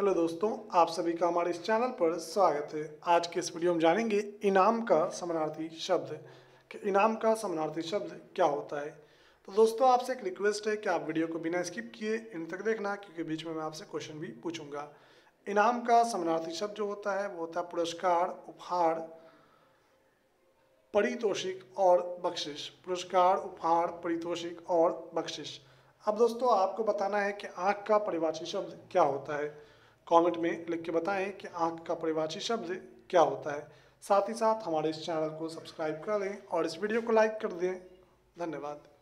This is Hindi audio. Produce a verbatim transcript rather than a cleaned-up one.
हेलो दोस्तों, आप सभी का हमारे इस चैनल पर स्वागत है। आज के इस वीडियो में जानेंगे इनाम का समानार्थी शब्द, कि इनाम का समानार्थी शब्द क्या होता है। तो दोस्तों आपसे एक रिक्वेस्ट है कि आप वीडियो को बिना स्किप किए इन तक देखना, क्योंकि बीच में मैं आपसे क्वेश्चन भी पूछूंगा। इनाम का समानार्थी शब्द जो होता है वो होता है पुरस्कार, उपहार, परितोषिक और बख्शिश। पुरस्कार, उपहार, परितोषिक और बख्शिश। अब दोस्तों आपको बताना है कि आँख का परिभाषी शब्द क्या होता है। कमेंट में लिख के बताएं कि आँख का परिभाषी शब्द क्या होता है। साथ ही साथ हमारे इस चैनल को सब्सक्राइब कर लें और इस वीडियो को लाइक कर दें। धन्यवाद।